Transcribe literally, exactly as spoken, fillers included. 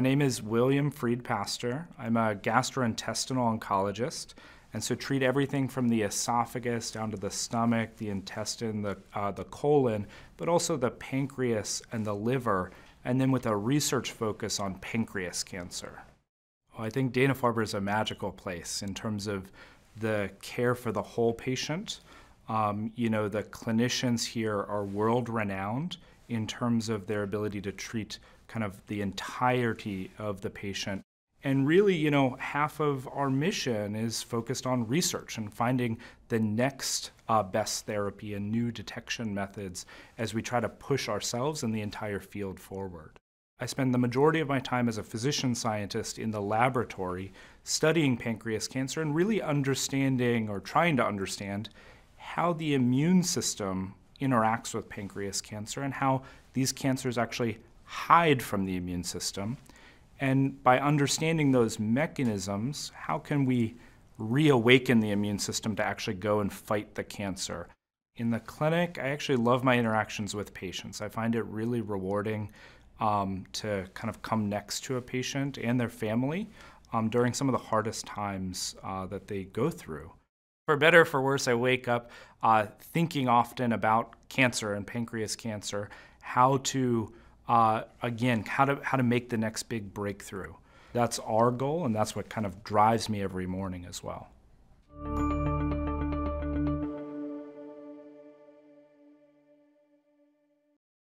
My name is William Freed-Pastor. I'm a gastrointestinal oncologist, and so treat everything from the esophagus down to the stomach, the intestine, the, uh, the colon, but also the pancreas and the liver, and then with a research focus on pancreas cancer. Well, I think Dana-Farber is a magical place in terms of the care for the whole patient. Um, you know, the clinicians here are world-renowned in terms of their ability to treat kind of the entirety of the patient. And really, you know, half of our mission is focused on research and finding the next uh, best therapy and new detection methods as we try to push ourselves and the entire field forward. I spend the majority of my time as a physician scientist in the laboratory studying pancreas cancer and really understanding or trying to understand how the immune system interacts with pancreas cancer and how these cancers actually hide from the immune system. And by understanding those mechanisms, how can we reawaken the immune system to actually go and fight the cancer? In the clinic, I actually love my interactions with patients. I find it really rewarding um, to kind of come next to a patient and their family um, during some of the hardest times uh, that they go through. For better or for worse, I wake up uh, thinking often about cancer and pancreas cancer, how to Uh, again, how to, how to make the next big breakthrough. That's our goal, and that's what kind of drives me every morning as well.